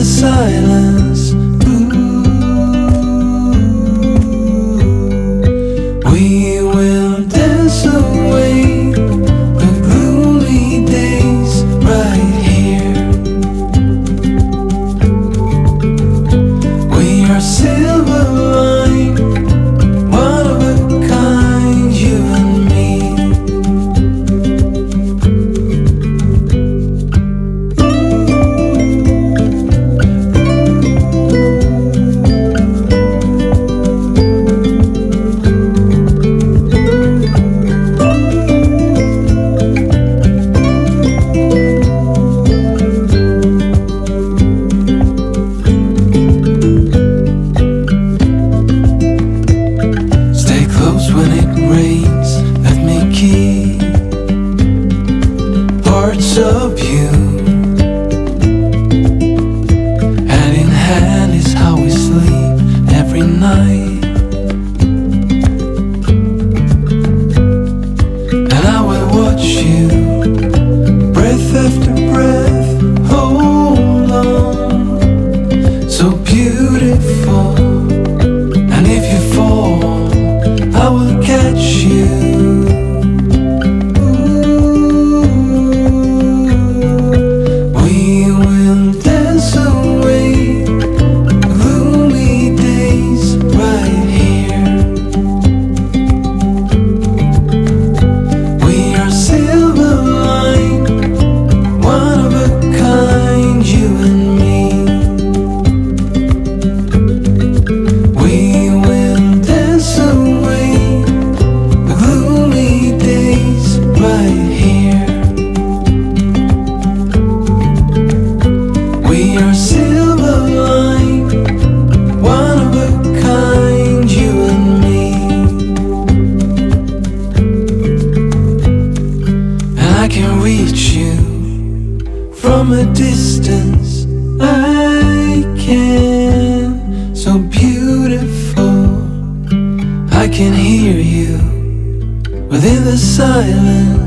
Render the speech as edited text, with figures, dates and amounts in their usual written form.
the silence. Ooh. We will dance away the gloomy days right here. We are silver line, one of a kind, you and of you. Hand in hand is how we sleep every night, and I will watch you breath after breath. Hold on, so beautiful. And if you fall, I will catch you. From a distance I can, so beautiful. I can hear you within the silence.